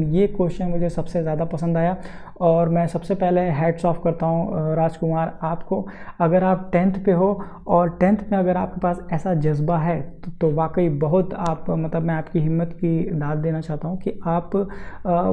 ये क्वेश्चन मुझे सबसे ज़्यादा पसंद आया और मैं सबसे पहले हैट्स ऑफ करता हूँ राजकुमार आपको। अगर आप 10th पे हो और 10th में अगर आपके पास ऐसा जज्बा है तो वाकई बहुत आप मतलब मैं आपकी हिम्मत की दाद देना चाहता हूँ कि आप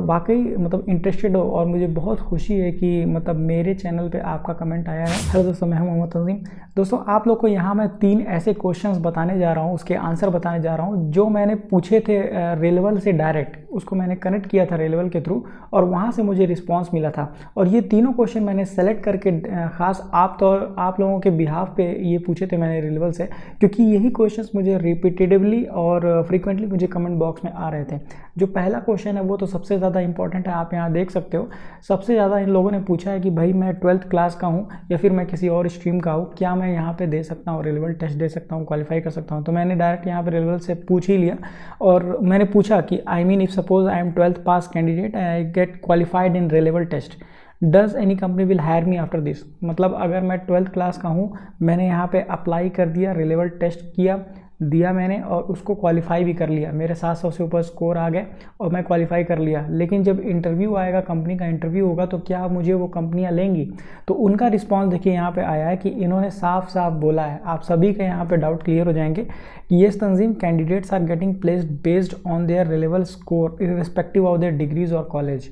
वाकई मतलब इंटरेस्टेड हो। और मुझे बहुत खुशी है कि मतलब मेरे चैनल पे आपका कमेंट आया है। हेलो दोस्तों, मैं मोहम्मद तंजीम। दोस्तों आप लोग को यहाँ मैं 3 ऐसे क्वेश्चन बताने जा रहा हूँ, उसके आंसर बताने जा रहा हूँ जो मैंने पूछे थे रेलेवल से डायरेक्ट, उसको मैंने कनेक्ट किया था रेलेवल के थ्रू और वहाँ से मुझे रिस्पांस मिला था। और ये तीनों क्वेश्चन मैंने सेलेक्ट करके ख़ास आप लोगों के बिहाफ पे ये पूछे थे मैंने रेलेवल से, क्योंकि यही क्वेश्चंस मुझे रिपीटेडली और फ्रीक्वेंटली मुझे कमेंट बॉक्स में आ रहे थे। जो पहला क्वेश्चन है वो तो सबसे ज़्यादा इंपॉर्टेंट है, आप यहाँ देख सकते हो। सबसे ज़्यादा इन लोगों ने पूछा है कि भाई मैं 12th क्लास का हूँ या फिर मैं किसी और स्ट्रीम का हूँ, क्या मैं यहाँ पर दे सकता हूँ रेलेवल टेस्ट, दे सकता हूँ, क्वालिफाई कर सकता हूँ। तो मैंने डायरेक्ट यहाँ पर रेलेवल से पूछ ही लिया और मैंने पूछा कि I mean if suppose I am 12th pass candidate and I get qualified in Relevel test. Does any company will hire me after this? मतलब अगर मैं 12th क्लास का हूँ, मैंने यहाँ पे अप्लाई कर दिया, Relevel टेस्ट किया दिया मैंने और उसको क्वालिफाई भी कर लिया, मेरे 700 से ऊपर स्कोर आ गए और मैं क्वालिफाई कर लिया। लेकिन जब इंटरव्यू आएगा, कंपनी का इंटरव्यू होगा, तो क्या मुझे वो कंपनियां लेंगी? तो उनका रिस्पांस देखिए यहाँ पे आया है कि इन्होंने साफ साफ बोला है। आप सभी के यहाँ पे डाउट क्लियर हो जाएंगे कि yes Tanzeem, candidates are getting placed based on their Relevel score irrespective of their degrees और कॉलेज।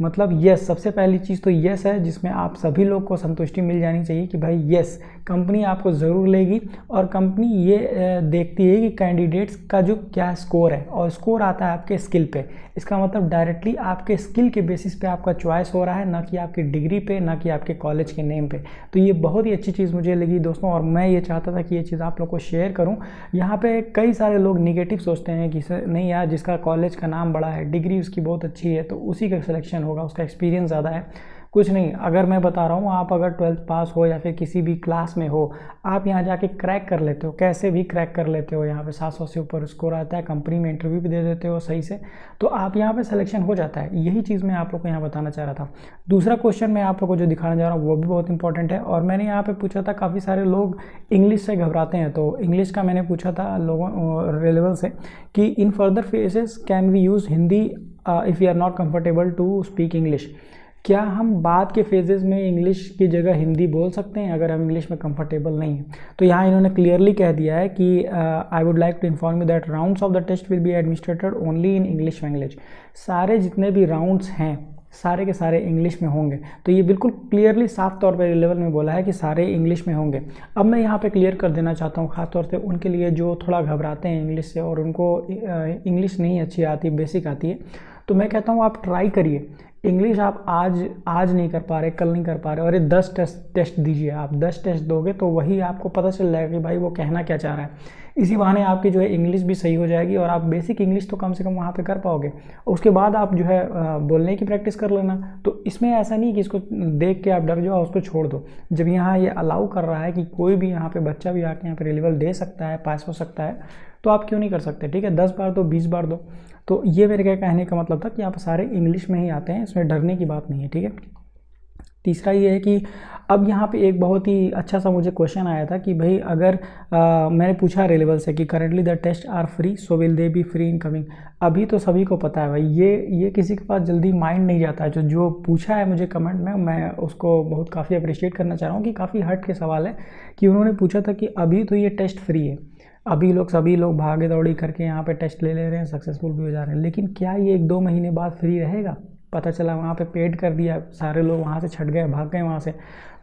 मतलब येस, सबसे पहली चीज़ तो येस है जिसमें आप सभी लोग को संतुष्टि मिल जानी चाहिए कि भाई येस, कंपनी आपको ज़रूर लेगी और कंपनी ये देखती है कि कैंडिडेट्स का जो क्या स्कोर है, और स्कोर आता है आपके स्किल पे। इसका मतलब डायरेक्टली आपके स्किल के बेसिस पे आपका चॉइस हो रहा है, ना कि आपकी डिग्री पे, ना कि आपके कॉलेज के नेम पे। तो ये बहुत ही अच्छी चीज़ मुझे लगी दोस्तों और मैं ये चाहता था कि ये चीज़ आप लोग को शेयर करूँ। यहाँ पर कई सारे लोग निगेटिव सोचते हैं कि नहीं यार, जिसका कॉलेज का नाम बड़ा है, डिग्री उसकी बहुत अच्छी है, तो उसी का सिलेक्शन होगा, उसका एक्सपीरियंस ज़्यादा है। कुछ नहीं, अगर मैं बता रहा हूँ, आप अगर 12th पास हो या फिर किसी भी क्लास में हो, आप यहाँ जाके क्रैक कर लेते हो, कैसे भी क्रैक कर लेते हो। यहाँ पे 700 से ऊपर स्कोर आता है, कंपनी में इंटरव्यू भी दे देते हो सही से, तो आप यहाँ पे सिलेक्शन हो जाता है। यही चीज़ मैं आप लोग को यहाँ बताना चाह रहा था। दूसरा क्वेश्चन मैं आप लोग को जो दिखाना चाह रहा हूँ वो भी बहुत इंपॉर्टेंट है। और मैंने यहाँ पर पूछा था, काफ़ी सारे लोग इंग्लिश से घबराते हैं, तो इंग्लिश का मैंने पूछा था लोगों रेलेवल से कि in further phases can we use Hindi if you are not comfortable to speak English. क्या हम बाद के फेजेज़ में इंग्लिश की जगह हिंदी बोल सकते हैं अगर हम इंग्लिश में कंफर्टेबल नहीं हैं? तो यहाँ इन्होंने क्लियरली कह दिया है कि I would like to inform you that rounds of the test will be administrated only in English language. सारे जितने भी राउंड्स हैं सारे के सारे इंग्लिश में होंगे। तो ये बिल्कुल क्लियरली साफ तौर पर रेलेवल में बोला है कि सारे इंग्लिश में होंगे। अब मैं यहाँ पे क्लियर कर देना चाहता हूँ ख़ासतौर से उनके लिए जो थोड़ा घबराते हैं इंग्लिश से और उनको इंग्लिश नहीं अच्छी आती, बेसिक आती है, तो मैं कहता हूँ आप ट्राई करिए। इंग्लिश आप आज नहीं कर पा रहे, कल नहीं कर पा रहे, और ये 10 टेस्ट दीजिए। आप 10 टेस्ट दोगे तो वही आपको पता चल जाएगा कि भाई वो कहना क्या चाह रहा है। इसी बहाने आपकी जो है इंग्लिश भी सही हो जाएगी और आप बेसिक इंग्लिश तो कम से कम वहाँ पे कर पाओगे। उसके बाद आप जो है बोलने की प्रैक्टिस कर लेना। तो इसमें ऐसा नहीं कि इसको देख के आप डर जाओ, उसको छोड़ दो। जब यहाँ ये अलाउ कर रहा है कि कोई भी यहाँ पे बच्चा भी आके यहाँ पे रेलेवल दे सकता है, पास हो सकता है, तो आप क्यों नहीं कर सकते? ठीक है, 10 बार दो, 20 बार दो। तो ये मेरे कहने का मतलब था कि आप सारे इंग्लिश में ही आते हैं, इसमें डरने की बात नहीं है। ठीक है, तीसरा ये है कि अब यहाँ पे एक बहुत ही अच्छा सा मुझे क्वेश्चन आया था कि भाई अगर मैंने पूछा रेलेवल से कि currently the test are free so will they be free in coming. अभी तो सभी को पता है भाई, ये किसी के पास जल्दी माइंड नहीं जाता है। जो पूछा है मुझे कमेंट में, मैं उसको बहुत काफ़ी अप्रिशिएट करना चाह रहा हूँ कि काफ़ी हट के सवाल है कि उन्होंने पूछा था कि अभी तो ये टेस्ट फ्री है, अभी लोग सभी लोग भागे दौड़ी करके यहाँ पर टेस्ट ले रहे हैं, सक्सेसफुल भी हो जा रहे हैं, लेकिन क्या ये 1-2 महीने बाद फ्री रहेगा? पता चला वहाँ पे पेड कर दिया, सारे लोग वहाँ से छट गए, भाग गए वहाँ से।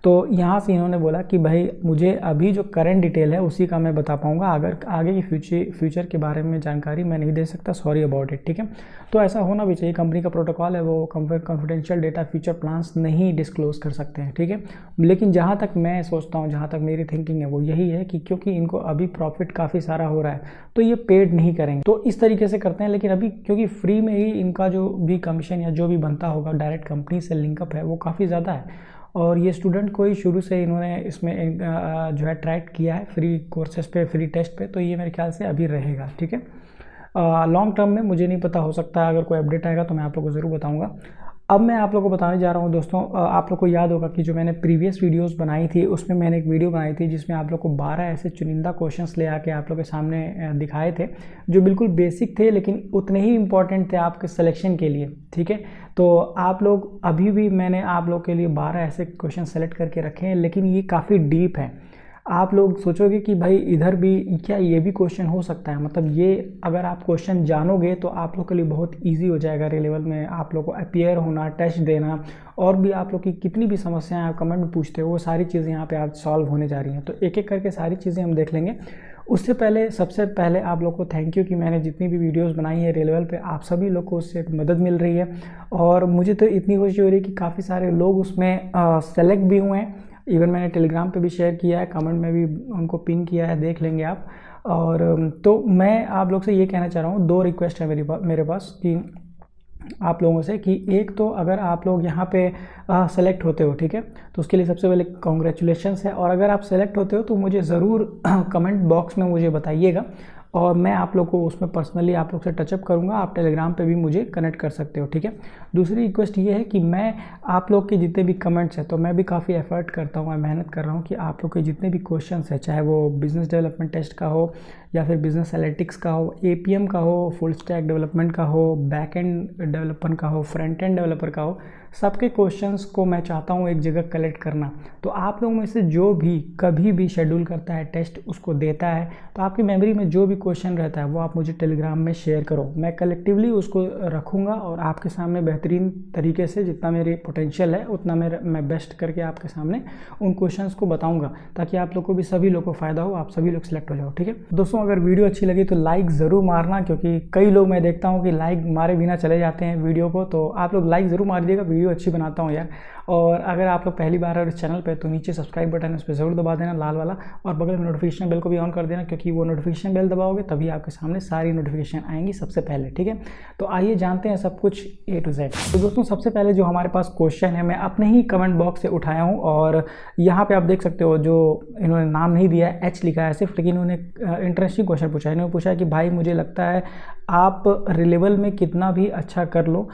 तो यहाँ से इन्होंने बोला कि भाई मुझे अभी जो करंट डिटेल है उसी का मैं बता पाऊँगा, अगर आगे की फ्यूचर के बारे में जानकारी मैं नहीं दे सकता, सॉरी अबाउट इट। ठीक है, तो ऐसा होना भी चाहिए, कंपनी का प्रोटोकॉल है, वो कॉन्फिडेंशियल डेटा फ्यूचर प्लान्स नहीं डिस्क्लोज कर सकते हैं। ठीक है, लेकिन जहाँ तक मैं सोचता हूँ, जहाँ तक मेरी थिंकिंग है, वो यही है कि क्योंकि इनको अभी प्रॉफिट काफ़ी सारा हो रहा है तो ये पेड नहीं करेंगे, तो इस तरीके से करते हैं। लेकिन अभी क्योंकि फ्री में ही इनका जो भी कमीशन या जो भी बनता होगा डायरेक्ट कंपनी से लिंकअप है वो काफ़ी ज़्यादा है, और ये स्टूडेंट को ही शुरू से इन्होंने इसमें जो है ट्रैक किया है फ्री कोर्सेज़ पे, फ्री टेस्ट पे, तो ये मेरे ख्याल से अभी रहेगा। ठीक है, लॉन्ग टर्म में मुझे नहीं पता, हो सकता है अगर कोई अपडेट आएगा तो मैं आप लोगों को ज़रूर बताऊंगा। अब मैं आप लोगों को बताने जा रहा हूँ दोस्तों, आप लोग को याद होगा कि जो मैंने प्रीवियस वीडियोस बनाई थी उसमें मैंने एक वीडियो बनाई थी जिसमें आप लोग को 12 ऐसे चुनिंदा क्वेश्चंस ले आके आप लोग के सामने दिखाए थे जो बिल्कुल बेसिक थे लेकिन उतने ही इंपॉर्टेंट थे आपके सिलेक्शन के लिए, ठीक है। तो आप लोग अभी भी मैंने आप लोग के लिए 12 ऐसे क्वेश्चन सेलेक्ट करके रखे हैं, लेकिन ये काफ़ी डीप है। आप लोग सोचोगे कि भाई इधर भी क्या ये भी क्वेश्चन हो सकता है, मतलब ये अगर आप क्वेश्चन जानोगे तो आप लोग के लिए बहुत इजी हो जाएगा रिलेवल में आप लोग को अपीयर होना, टेस्ट देना, और भी आप लोग की कितनी भी समस्याएं आप कमेंट में पूछते हो वो सारी चीज़ें यहाँ पे आप सॉल्व होने जा रही हैं। तो एक एक करके सारी चीज़ें हम देख लेंगे। उससे पहले सबसे पहले आप लोग को थैंक यू कि मैंने जितनी भी वीडियोस बनाई है रिलेवल पे आप सभी लोग को उससे मदद मिल रही है, और मुझे तो इतनी खुशी हो रही है कि काफ़ी सारे लोग उसमें सेलेक्ट भी हुए हैं। इवन मैंने टेलीग्राम पे भी शेयर किया है, कमेंट में भी उनको पिन किया है, देख लेंगे आप। और तो मैं आप लोग से ये कहना चाह रहा हूँ, दो रिक्वेस्ट है मेरे पास कि आप लोगों से कि एक तो अगर आप लोग यहाँ पे सेलेक्ट होते हो, ठीक है, तो उसके लिए सबसे पहले कॉन्ग्रेचुलेशंस है। और अगर आप सेलेक्ट होते हो तो मुझे ज़रूर कमेंट बॉक्स में मुझे बताइएगा और मैं आप लोग को उसमें पर्सनली आप लोग से टचअप करूँगा। आप टेलीग्राम पे भी मुझे कनेक्ट कर सकते हो, ठीक है। दूसरी रिक्वेस्ट ये है कि मैं आप लोग के जितने भी कमेंट्स हैं, तो मैं भी काफ़ी एफर्ट करता हूँ, मैं मेहनत कर रहा हूँ कि आप लोग के जितने भी क्वेश्चंस हैं, चाहे वो बिज़नेस डेवलपमेंट टेस्ट का हो या फिर बिज़नेस एनालिटिक्स का हो, APM का हो, फुल स्टैक डेवलपमेंट का हो, बैक एंड डेवलपर का हो, फ्रंट एंड डेवलपर का हो, सबके क्वेश्चंस को मैं चाहता हूँ एक जगह कलेक्ट करना। तो आप लोगों में से जो भी कभी भी शेड्यूल करता है टेस्ट, उसको देता है, तो आपकी मेमोरी में जो भी क्वेश्चन रहता है वो आप मुझे टेलीग्राम में शेयर करो, मैं कलेक्टिवली उसको रखूँगा और आपके सामने बेहतरीन तरीके से जितना मेरे पोटेंशियल है उतना मैं बेस्ट करके आपके सामने उन क्वेश्चन को बताऊँगा, ताकि आप लोग को भी सभी लोग को फ़ायदा हो, आप सभी लोग सेलेक्ट हो जाओ, ठीक है। दोस्तों अगर वीडियो अच्छी लगी तो लाइक ज़रूर मारना, क्योंकि कई लोग मैं देखता हूँ कि लाइक मारे बिना चले जाते हैं वीडियो को, तो आप लोग लाइक ज़रूर मार दीजिएगा, वीडियो अच्छी बनाता हूँ यार। और अगर आप लोग पहली बार इस चैनल पे तो नीचे सब्सक्राइब बटन है उस पर ज़रूर दबा देना, लाल वाला, और बगल में नोटिफिकेशन बेल को भी ऑन कर देना, क्योंकि वो नोटिफिकेशन बेल दबाओगे तभी आपके सामने सारी नोटिफिकेशन आएंगी सबसे पहले, ठीक है। तो आइए जानते हैं सब कुछ A to Z। तो दोस्तों सबसे पहले जो हमारे पास क्वेश्चन है मैं अपने ही कमेंट बॉक्स से उठाया हूँ, और यहाँ पर आप देख सकते हो जो इन्होंने नाम नहीं दिया है, H लिखा है सिर्फ, लेकिन इन्होंने इंटरेस्टिंग क्वेश्चन पूछा। इन्होंने पूछा कि भाई मुझे लगता है आप रिलेवल में कितना भी अच्छा कर लो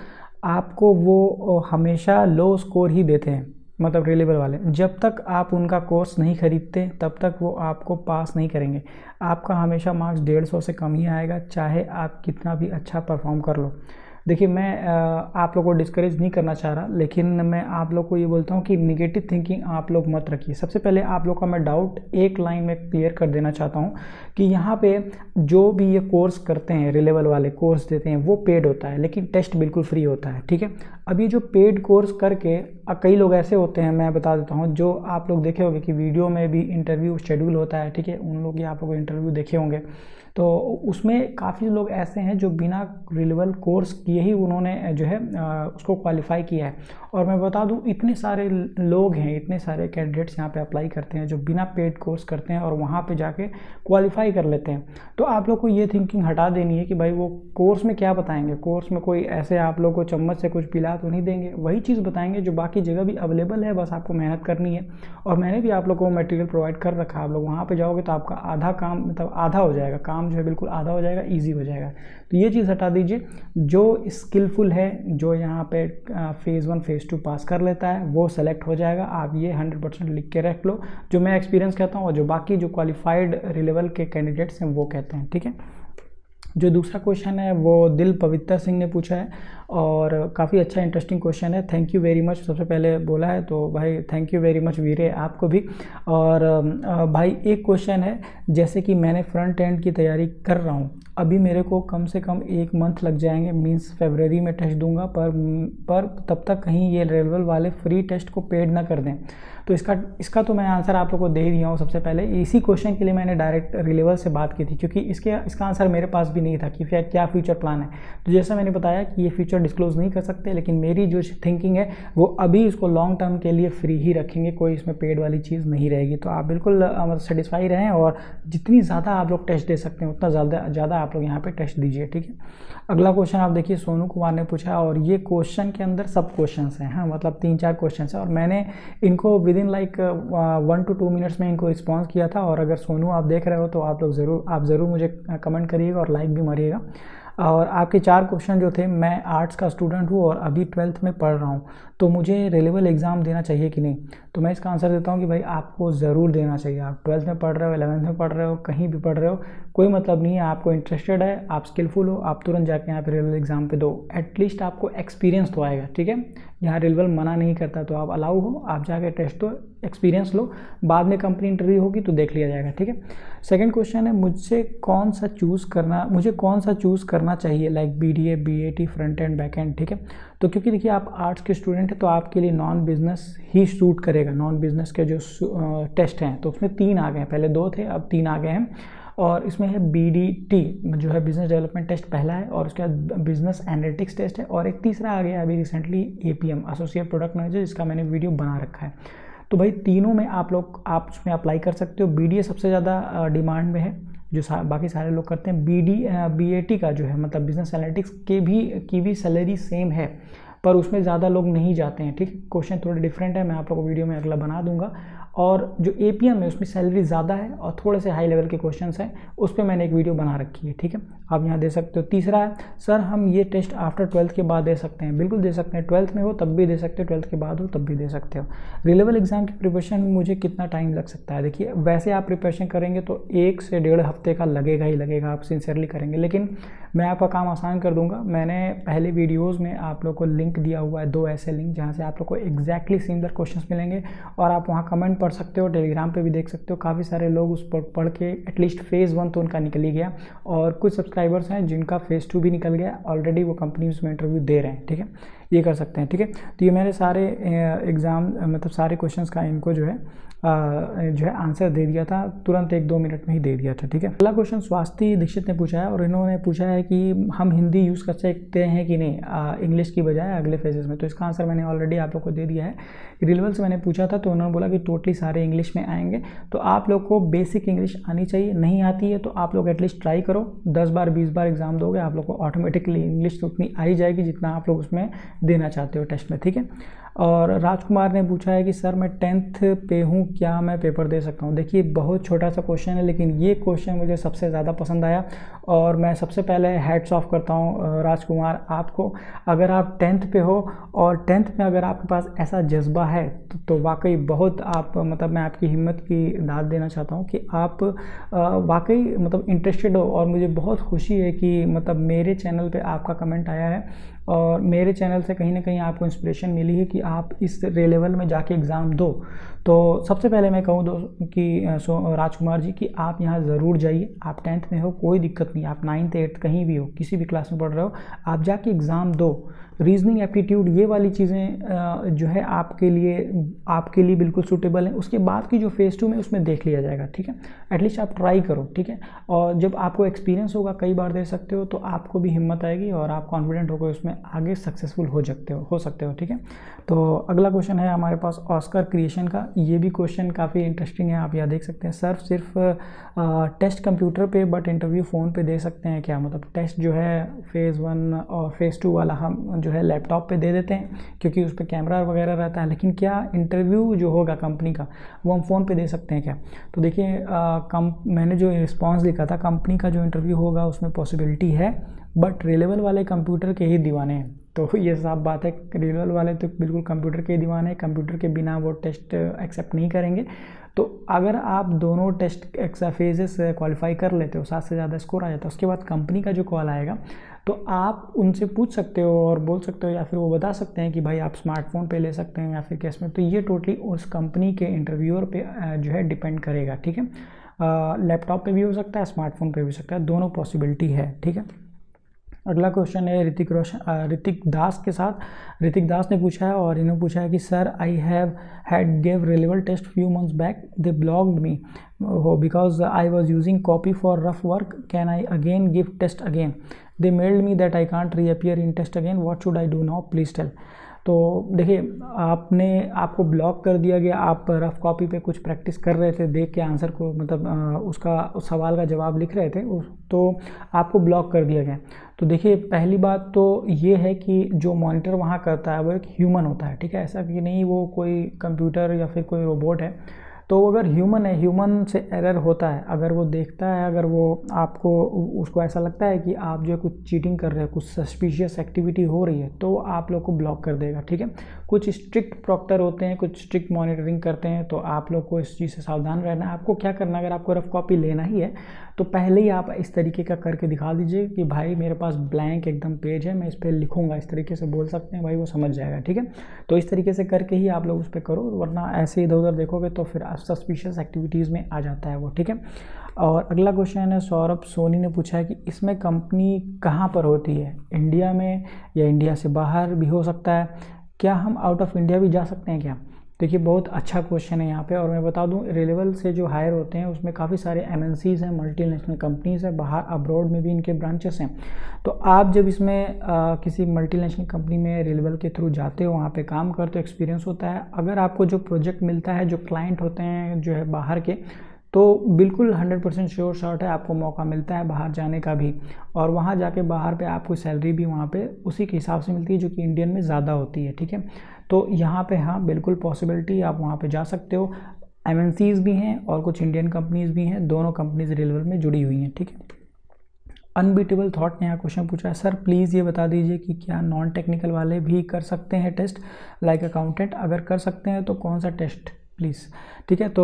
आपको वो हमेशा लो स्कोर ही देते हैं, मतलब रिलेवल वाले, जब तक आप उनका कोर्स नहीं खरीदते तब तक वो आपको पास नहीं करेंगे, आपका हमेशा मार्क्स 150 से कम ही आएगा चाहे आप कितना भी अच्छा परफॉर्म कर लो। देखिए मैं आप लोगों को डिस्करेज नहीं करना चाह रहा, लेकिन मैं आप लोग को ये बोलता हूँ कि निगेटिव थिंकिंग आप लोग मत रखिए। सबसे पहले आप लोग का मैं डाउट एक लाइन में क्लियर कर देना चाहता हूँ कि यहाँ पे जो भी ये कोर्स करते हैं, रिलेवल वाले कोर्स देते हैं, वो पेड होता है, लेकिन टेस्ट बिल्कुल फ्री होता है, ठीक है। अब ये जो पेड कोर्स करके कई लोग ऐसे होते हैं, मैं बता देता हूँ, जो आप लोग देखे होंगे कि वीडियो में भी इंटरव्यू शेड्यूल होता है, ठीक है, उन लोग आप लोग इंटरव्यू देखे होंगे, तो उसमें काफ़ी लोग ऐसे हैं जो बिना रिलेवल कोर्स किए ही उन्होंने जो है उसको क्वालिफाई किया है। और मैं बता दूं इतने सारे लोग हैं, इतने सारे कैंडिडेट्स यहाँ पे अप्लाई करते हैं जो बिना पेड कोर्स करते हैं और वहाँ पे जाके क्वालिफाई कर लेते हैं। तो आप लोग को ये थिंकिंग हटा देनी है कि भाई वो कोर्स में क्या बताएंगे, कोर्स में कोई ऐसे आप लोग को चम्मच से कुछ पिला तो नहीं देंगे, वही चीज़ बताएंगे जो बाकी जगह भी अवेलेबल है, बस आपको मेहनत करनी है। और मैंने भी आप लोग को मटेरियल प्रोवाइड कर रखा है, आप लोग वहाँ पर जाओगे तो आपका आधा काम, मतलब आधा हो जाएगा काम, जो है बिल्कुल आधा हो जाएगा, ईजी हो जाएगा। तो ये चीज़ हटा दीजिए। जो स्किलफुल है, जो यहाँ पे Phase 1 Phase 2 पास कर लेता है वो सेलेक्ट हो जाएगा, आप ये 100% लिख के रख लो, जो मैं एक्सपीरियंस कहता हूँ और जो बाकी जो क्वालिफाइड रिलेवल के कैंडिडेट्स हैं वो कहते हैं, ठीक है। जो दूसरा क्वेश्चन है वो दिल पवित्र सिंह ने पूछा है, और काफ़ी अच्छा इंटरेस्टिंग क्वेश्चन है, थैंक यू वेरी मच सबसे पहले बोला है, तो भाई थैंक यू वेरी मच वीरे आपको भी। और भाई एक क्वेश्चन है, जैसे कि मैंने फ्रंट एंड की तैयारी कर रहा हूँ, अभी मेरे को कम से कम 1 मंथ लग जाएंगे, मींस फरवरी में टेस्ट दूंगा, पर तब तक कहीं ये रिलेवल वाले फ्री टेस्ट को पेड ना कर दें। तो इसका तो मैं आंसर आप लोग को दे दिया हूँ। सबसे पहले इसी क्वेश्चन के लिए मैंने डायरेक्ट रिलेवल से बात की थी, क्योंकि इसका आंसर मेरे पास भी नहीं था कि क्या फ्यूचर प्लान है। तो जैसा मैंने बताया कि ये फ्यूचर डिस्क्लोज नहीं कर सकते, लेकिन मेरी जो थिंकिंग है वो अभी इसको लॉन्ग टर्म के लिए फ्री ही रखेंगे, कोई इसमें पेड वाली चीज़ नहीं रहेगी। तो आप बिल्कुल सेटिस्फाई रहें और जितनी ज़्यादा आप लोग टेस्ट दे सकते हैं उतना ज़्यादा आप लोग यहाँ पे टेस्ट दीजिए, ठीक है। अगला क्वेश्चन आप देखिए सोनू कुमार ने पूछा, और ये क्वेश्चन के अंदर सब क्वेश्चंस हैं, हाँ, मतलब 3-4 क्वेश्चंस हैं, और मैंने इनको within like 1 to 2 minutes में इनको रिस्पॉन्स किया था। और अगर सोनू आप देख रहे हो तो आप ज़रूर मुझे कमेंट करिएगा और लाइक भी मारिएगा। और आपके 4 क्वेश्चन जो थे, मैं आर्ट्स का स्टूडेंट हूँ और अभी 12th में पढ़ रहा हूँ, तो मुझे रिलेवल एग्ज़ाम देना चाहिए कि नहीं? तो मैं इसका आंसर देता हूँ कि भाई आपको ज़रूर देना चाहिए। आप 12th में पढ़ रहे हो, 11th में पढ़ रहे हो, कहीं भी पढ़ रहे हो, कोई मतलब नहीं है। आपको इंटरेस्टेड है, आप स्किलफुल हो, आप तुरंत जाके यहाँ पर रिलेवल एग्ज़ाम पे दो, एटलीस्ट आपको एक्सपीरियंस तो आएगा। ठीक है, यहाँ रिलेवल मना नहीं करता, तो आप अलाउ हो, आप जाके टेस्ट दो, एक्सपीरियंस लो, बाद में कंपनी इंटरव्यू होगी तो देख लिया जाएगा। ठीक है, सेकंड क्वेश्चन है मुझे कौन सा चूज़ करना चाहिए, like BDA, BAT, front end back end. ठीक है, तो क्योंकि देखिए आप आर्ट्स के स्टूडेंट हैं तो आपके लिए नॉन बिजनेस ही शूट करेगा। नॉन बिजनेस के जो टेस्ट हैं तो उसमें 3 आ गए हैं, पहले 2 थे अब 3 आ गए हैं, और इसमें है BDT जो है बिज़नेस डेवलपमेंट टेस्ट पहला है, और उसके बाद बिज़नेस एनालिटिक्स टेस्ट है, और एक तीसरा आ गया अभी recently APM associate product manager, जिसका मैंने वीडियो बना रखा है। तो भाई तीनों में आप उसमें अप्लाई कर सकते हो। BDA सबसे ज़्यादा डिमांड में है, जो बाकी सारे लोग करते हैं। BAT का जो है मतलब बिजनेस एनालिटिक्स की भी सैलरी सेम है, पर उसमें ज़्यादा लोग नहीं जाते हैं। ठीक, क्वेश्चन थोड़े डिफरेंट है, मैं आप लोगों को वीडियो में अगला बना दूंगा। और जो APM है उसमें सैलरी ज़्यादा है और थोड़े से हाई लेवल के क्वेश्चंस हैं, उस पर मैंने एक वीडियो बना रखी है। ठीक है, आप यहाँ दे सकते हो। तीसरा है सर हम ये टेस्ट आफ्टर 12th के बाद दे सकते हैं? बिल्कुल दे सकते हैं, 12th में हो तब भी दे सकते हो, 12th के बाद हो तब भी दे सकते हो। रिलेवल एग्ज़ाम की प्रिपरेशन में मुझे कितना टाइम लग सकता है? देखिए वैसे आप प्रिपरेशन करेंगे तो 1 से 1.5 हफ्ते का लगेगा ही लगेगा, आप सिंसियरली करेंगे, लेकिन मैं आपका काम आसान कर दूँगा। मैंने पहले वीडियोज़ में आप लोग को लिंक दिया हुआ है, 2 ऐसे लिंक जहाँ से आप लोग को एग्जैक्टली सिमिलर क्वेश्चन मिलेंगे, और आप वहाँ कमेंट पढ़ सकते हो, टेलीग्राम पे भी देख सकते हो। काफ़ी सारे लोग उस पर पढ़ के एटलीस्ट फेज़ 1 तो उनका निकल ही गया, और कुछ सब्सक्राइबर्स हैं जिनका फेज़ 2 भी निकल गया ऑलरेडी, वो कंपनीज में इंटरव्यू दे रहे हैं। ठीक है, ये कर सकते हैं। ठीक है, तो ये मेरे सारे एग्ज़ाम मतलब सारे क्वेश्चंस का इनको जो है आंसर दे दिया था, तुरंत 1-2 मिनट में ही दे दिया था। ठीक है, अगला क्वेश्चन स्वास्ति दीक्षित ने पूछा है, और इन्होंने पूछा है कि हम हिंदी यूज़ कर सकते हैं कि नहीं इंग्लिश की बजाय अगले फेजेस में। तो इसका आंसर मैंने ऑलरेडी आप लोग को दे दिया है। रिलेवल से मैंने पूछा था तो उन्होंने बोला कि टोटली सारे इंग्लिश में आएंगे, तो आप लोग को बेसिक इंग्लिश आनी चाहिए। नहीं आती है तो आप लोग एटलीस्ट ट्राई करो, 10 बार 20 बार एग्ज़ाम दोगे, आप लोग को ऑटोमेटिकली इंग्लिश तो उतनी आई जाएगी जितना आप लोग उसमें देना चाहते हो टेस्ट में। ठीक है, और राजकुमार ने पूछा है कि सर मैं 10th पे हूँ, क्या मैं पेपर दे सकता हूँ? देखिए बहुत छोटा सा क्वेश्चन है, लेकिन ये क्वेश्चन मुझे सबसे ज़्यादा पसंद आया, और मैं सबसे पहले हैट्स ऑफ करता हूँ राजकुमार आपको। अगर आप 10th पे हो और 10th में अगर आपके पास ऐसा जज्बा है तो वाकई बहुत आप मतलब मैं आपकी हिम्मत की दाद देना चाहता हूँ कि आप वाकई मतलब इंटरेस्टेड हो। और मुझे बहुत खुशी है कि मतलब मेरे चैनल पर आपका कमेंट आया है, और मेरे चैनल से कहीं ना कहीं आपको इंस्पिरेशन मिली है कि आप इस रिलेवल में जाके एग्ज़ाम दो। तो सबसे पहले मैं कहूँ राजकुमार जी कि आप यहाँ ज़रूर जाइए। आप 10th में हो कोई दिक्कत नहीं, आप 9th 8th कहीं भी हो, किसी भी क्लास में पढ़ रहे हो, आप जाके एग्ज़ाम दो। रीजनिंग एप्टीट्यूड ये वाली चीज़ें जो है आपके लिए बिल्कुल सूटेबल है। उसके बाद की जो फेज़ 2 में उसमें देख लिया जाएगा। ठीक है, एटलीस्ट आप ट्राई करो। ठीक है, और जब आपको एक्सपीरियंस होगा, कई बार दे सकते हो, तो आपको भी हिम्मत आएगी और आप कॉन्फिडेंट होकर उसमें आगे सक्सेसफुल हो सकते हो। ठीक है, तो अगला क्वेश्चन है हमारे पास ऑस्कर क्रिएशन का। ये भी क्वेश्चन काफ़ी इंटरेस्टिंग है, आप यहाँ देख सकते हैं। सर सिर्फ टेस्ट कंप्यूटर पे बट इंटरव्यू फ़ोन पे दे सकते हैं क्या? मतलब टेस्ट जो है फेज़ 1 और फेज़ 2 वाला हम जो है लैपटॉप पे दे देते हैं क्योंकि उस पर कैमरा वगैरह रहता है, लेकिन क्या इंटरव्यू जो होगा कंपनी का वो हम फ़ोन पे दे सकते हैं क्या? तो देखिए मैंने जो रिस्पॉन्स लिखा था, कंपनी का जो इंटरव्यू होगा उसमें पॉसिबिलिटी है, बट रिलेवल वाले कंप्यूटर के ही दीवाने हैं। तो ये साफ बात है, रिलेवल वाले तो बिल्कुल कंप्यूटर के दीवाने हैं, कंप्यूटर के बिना वो टेस्ट एक्सेप्ट नहीं करेंगे। तो अगर आप दोनों टेस्ट फेजेस क्वालिफाई कर लेते हो, 7 से ज़्यादा स्कोर आ जाता है, उसके बाद कंपनी का जो कॉल आएगा तो आप उनसे पूछ सकते हो और बोल सकते हो, या फिर वो बता सकते हैं कि भाई आप स्मार्टफोन पे ले सकते हैं या फिर कैश में। तो ये टोटली उस कंपनी के इंटरव्यूअर पे जो है डिपेंड करेगा। ठीक है, लैपटॉप पे भी हो सकता है, स्मार्टफोन पे भी हो सकता है, दोनों पॉसिबिलिटी है। ठीक है, अगला क्वेश्चन है ऋतिक दास के साथ। ऋतिक दास ने पूछा है और इन्होंने पूछा है कि sir I have had give Relevel test few months back, they blocked me because I was using copy for rough work, can I again give test again, they mailed me that I can't reappear in test again, what should I do now please tell. तो देखिए आपको block कर दिया गया, आप rough copy पे कुछ practice कर रहे थे, देख के आंसर को मतलब उस सवाल का जवाब लिख रहे थे, तो आपको ब्लॉक कर दिया गया। तो देखिए पहली बात तो ये है कि जो मॉनिटर वहाँ करता है वो एक ह्यूमन होता है। ठीक है, ऐसा कि नहीं वो कोई कंप्यूटर या फिर कोई रोबोट है। तो अगर ह्यूमन है, ह्यूमन से एरर होता है, अगर वो देखता है, अगर वो आपको उसको ऐसा लगता है कि आप जो कुछ चीटिंग कर रहे हो, कुछ सस्पिशियस एक्टिविटी हो रही है, तो आप लोग को ब्लॉक कर देगा। ठीक है, कुछ स्ट्रिक्ट प्रॉक्टर होते हैं, कुछ स्ट्रिक्ट मॉनिटरिंग करते हैं, तो आप लोग को इस चीज़ से सावधान रहना है। आपको क्या करना, अगर आपको रफ कॉपी लेना ही है तो पहले ही आप इस तरीके का करके दिखा दीजिए कि भाई मेरे पास ब्लैंक एकदम पेज है, मैं इस पर लिखूँगा, इस तरीके से बोल सकते हैं, भाई वो समझ जाएगा। ठीक है, तो इस तरीके से करके ही आप लोग उस पर करो, वरना ऐसे इधर उधर देखोगे तो फिर सस्पिशियस एक्टिविटीज़ में आ जाता है वो। ठीक है, और अगला क्वेश्चन है सौरभ सोनी ने पूछा है कि इसमें कंपनी कहाँ पर होती है, इंडिया में या इंडिया से बाहर भी हो सकता है, क्या हम आउट ऑफ इंडिया भी जा सकते हैं क्या? देखिए बहुत अच्छा क्वेश्चन है यहाँ पे। और मैं बता दूँ, रेलेवल से जो हायर होते हैं उसमें काफ़ी सारे MNCs हैं, मल्टीनेशनल कंपनीज़ हैं, बाहर अब्रॉड में भी इनके ब्रांचेस हैं। तो आप जब इसमें किसी मल्टीनेशनल कंपनी में रेलेवल के थ्रू जाते हो, वहाँ पे काम करते हो, एक्सपीरियंस होता है, अगर आपको जो प्रोजेक्ट मिलता है, जो क्लाइंट होते हैं जो है बाहर के, तो बिल्कुल 100% श्योर शॉट है आपको मौका मिलता है बाहर जाने का भी। और वहाँ जाके बाहर पे आपको सैलरी भी वहाँ पे उसी के हिसाब से मिलती है जो कि इंडियन में ज़्यादा होती है। ठीक है, तो यहाँ पे हाँ बिल्कुल पॉसिबिलिटी, आप वहाँ पे जा सकते हो। MNCs भी हैं और कुछ इंडियन कंपनीज़ भी हैं, दोनों कंपनीज़ रेलवे में जुड़ी हुई हैं। ठीक है, अनबीटेबल थॉट ने यहाँ क्वेश्चन पूछा है, सर प्लीज़ ये बता दीजिए कि क्या नॉन टेक्निकल वाले भी कर सकते हैं टेस्ट लाइक अकाउंटेंट, अगर कर सकते हैं तो कौन सा टेस्ट प्लीज़। ठीक है, तो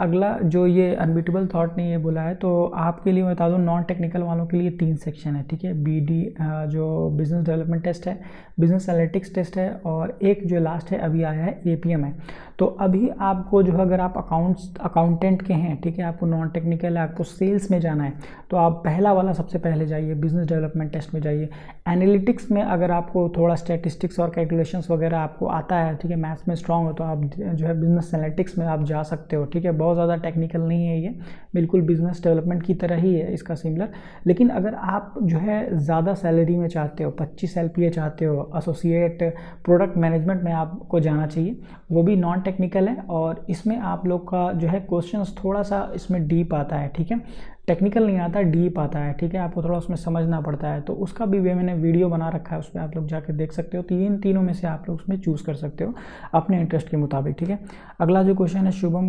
अगला जो ये अनबीटेबल थॉट ने ये बोला है, तो आपके लिए बता दूं नॉन टेक्निकल वालों के लिए 3 सेक्शन है। ठीक है, BD जो बिज़नेस डेवलपमेंट टेस्ट है, बिज़नेस एनालिटिक्स टेस्ट है, और एक जो लास्ट है अभी आया है APM है। तो अभी आपको जो है, अगर आप अकाउंटेंट के हैं, ठीक है, आपको नॉन टेक्निकल है, आपको सेल्स में जाना है, तो आप पहला वाला सबसे पहले जाइए, बिज़नेस डेवलपमेंट टेस्ट में जाइए। एनालिटिक्स में अगर आपको थोड़ा स्टैटिस्टिक्स और कैलकुलेशंस वगैरह आपको आता है, ठीक है, मैथ्स में स्ट्रांग हो, तो आप जो है बिज़नेस एनालिटिक्स में आप जा सकते हो। ठीक है, बहुत ज़्यादा टेक्निकल नहीं है ये, बिल्कुल बिजनेस डेवलपमेंट की तरह ही है इसका सिमिलर। लेकिन अगर आप जो है ज़्यादा सैलरी में चाहते हो, 25 LPA चाहते हो, एसोसिएट प्रोडक्ट मैनेजमेंट में आपको जाना चाहिए, वो भी नॉन टेक्निकल है। और इसमें आप लोग का जो है क्वेश्चन थोड़ा सा इसमें डीप आता है, ठीक है, टेक्निकल नहीं आता, डीप आता है। ठीक है, आपको थोड़ा उसमें समझना पड़ता है, तो उसका भी मैंने वीडियो बना रखा है, उस पर आप लोग जाकर देख सकते हो। तो इन तीनों में से आप लोग उसमें चूज़ कर सकते हो अपने इंटरेस्ट के मुताबिक। ठीक है, अगला जो क्वेश्चन है शुभम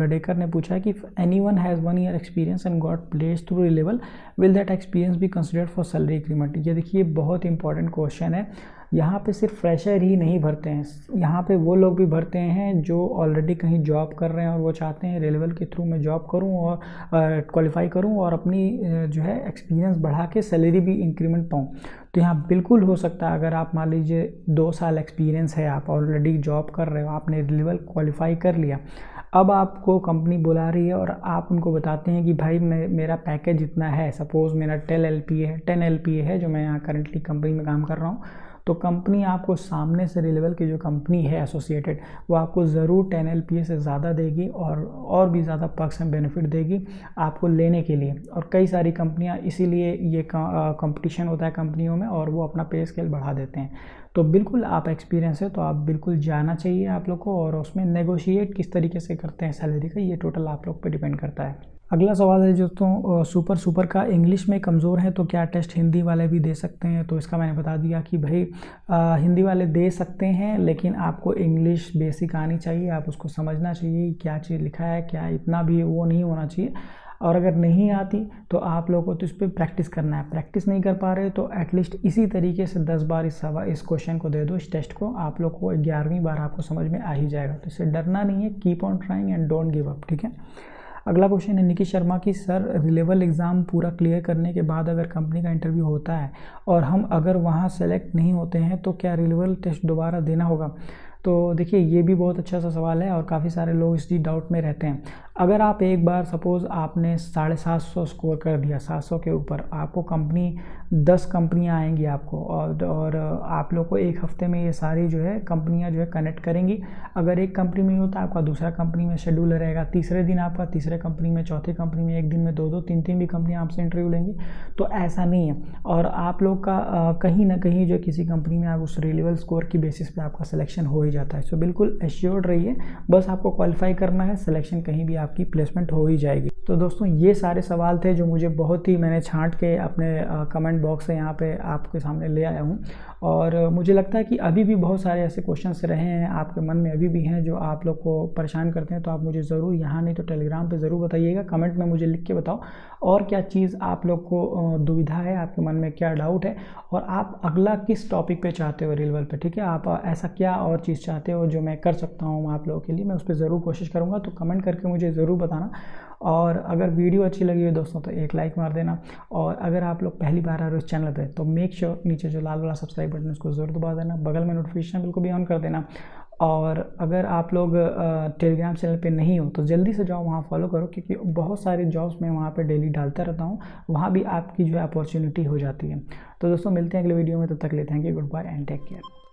गडेकर ने पूछा है कि anyone has 1 year experience and got place through Relevel, will that experience be considered for salary increment. ये देखिए बहुत इंपॉर्टेंट क्वेश्चन है। यहाँ पे सिर्फ फ्रेशर ही नहीं भरते हैं, यहाँ पे वो लोग भी भरते हैं जो ऑलरेडी कहीं जॉब कर रहे हैं और वो चाहते हैं रेलेवल के थ्रू मैं जॉब करूँ और क्वालिफाई करूँ और अपनी जो है एक्सपीरियंस बढ़ा के सैलरी भी इंक्रीमेंट पाऊँ। तो यहाँ बिल्कुल हो सकता है, अगर आप मान लीजिए 2 साल एक्सपीरियंस है, आप ऑलरेडी जॉब कर रहे हो, आपने रेलेवल क्वालिफाई कर लिया, अब आपको कंपनी बुला रही है और आप उनको बताते हैं कि भाई मेरा पैकेज इतना है, सपोज़ मेरा 10 LPA है, 10 LPA है जो मैं यहाँ करंटली कंपनी में काम कर रहा हूँ, तो कंपनी आपको सामने से रेलेवल की जो कंपनी है एसोसिएटेड, वो आपको ज़रूर 10 LPA से ज़्यादा देगी और भी ज़्यादा पर्क्स एंड बेनिफिट देगी आपको लेने के लिए। और कई सारी कंपनियां, इसीलिए ये कंपटीशन होता है कंपनियों में, और वो अपना पे स्केल बढ़ा देते हैं। तो बिल्कुल आप एक्सपीरियंस है तो आप बिल्कुल जाना चाहिए आप लोग को, और उसमें नेगोशिएट किस तरीके से करते हैं सैलरी का, ये टोटल आप लोग पर डिपेंड करता है। अगला सवाल है दोस्तों, सुपर का इंग्लिश में कमज़ोर है तो क्या टेस्ट हिंदी वाले भी दे सकते हैं? तो इसका मैंने बता दिया कि भाई हिंदी वाले दे सकते हैं, लेकिन आपको इंग्लिश बेसिक आनी चाहिए, आप उसको समझना चाहिए क्या चीज़ लिखा है, क्या इतना भी वो नहीं होना चाहिए। और अगर नहीं आती तो आप लोगों को तो इस पर प्रैक्टिस करना है, प्रैक्टिस नहीं कर पा रहे तो एटलीस्ट इसी तरीके से 10 बार इस क्वेश्चन को दे दो, इस टेस्ट को, आप लोग को 11वीं बार आपको समझ में आ ही जाएगा। तो इससे डरना नहीं है, keep on trying and don't give up. ठीक है, अगला क्वेश्चन है निकी शर्मा की, सर रिलेवल एग्ज़ाम पूरा क्लियर करने के बाद अगर कंपनी का इंटरव्यू होता है और हम अगर वहाँ सेलेक्ट नहीं होते हैं तो क्या रिलेवल टेस्ट दोबारा देना होगा? तो देखिए ये भी बहुत अच्छा सा सवाल है और काफ़ी सारे लोग इसी डाउट में रहते हैं। अगर आप एक बार सपोज़ आपने 750 स्कोर कर दिया, 700 के ऊपर, आपको कंपनी 10 कंपनियां आएंगी आपको, और आप लोग को 1 हफ्ते में ये सारी जो है कंपनियां जो है कनेक्ट करेंगी। अगर एक कंपनी में होता है आपका, दूसरा कंपनी में शेड्यूल रहेगा, तीसरे दिन आपका तीसरे कंपनी में, चौथी कंपनी में, एक दिन में 2-2, 3-3 भी कंपनियाँ आपसे इंटरव्यू लेंगी, तो ऐसा नहीं है। और आप लोग का कहीं ना कहीं जो किसी कंपनी में आप उस रिलेवल स्कोर की बेसिस पर आपका सिलेक्शन हो ही जाता है। सो बिल्कुल एश्योर्ड रहिए, बस आपको क्वालिफाई करना है, सिलेक्शन कहीं भी आपकी प्लेसमेंट हो ही जाएगी। तो दोस्तों ये सारे सवाल थे जो मुझे बहुत ही, मैंने छांट के अपने कमेंट बॉक्स से यहाँ पे आपके सामने ले आया हूँ, और मुझे लगता है कि अभी भी बहुत सारे ऐसे क्वेश्चंस रहे हैं आपके मन में, अभी भी हैं जो आप लोग को परेशान करते हैं, तो आप मुझे ज़रूर यहाँ नहीं तो टेलीग्राम पे ज़रूर बताइएगा, कमेंट में मुझे लिख के बताओ और क्या चीज़ आप लोग को दुविधा है, आपके मन में क्या डाउट है और आप अगला किस टॉपिक पे चाहते हो रिलेवल पे, ठीक है। आप ऐसा क्या और चीज़ चाहते हो जो मैं कर सकता हूँ आप लोगों के लिए, मैं उस पर ज़रूर कोशिश करूँगा, तो कमेंट करके मुझे ज़रूर बताना। और अगर वीडियो अच्छी लगी हो दोस्तों तो एक लाइक मार देना, और अगर आप लोग पहली बार आ रहे हो इस चैनल पे तो मेक श्योर नीचे जो लाल वाला सब्सक्राइब बटन उसको ज़रूर दबा देना, बगल में नोटिफिकेशन बिल्कुल भी ऑन कर देना। और अगर आप लोग टेलीग्राम चैनल पे नहीं हो तो जल्दी से जाओ वहाँ फॉलो करो, क्योंकि बहुत सारे जॉब्स मैं वहाँ पे डेली डालता रहता हूँ, वहाँ भी आपकी जो है अपॉर्चुनिटी हो जाती है। तो दोस्तों मिलते हैं अगले वीडियो में, तब तक ले thank you, goodbye and take care.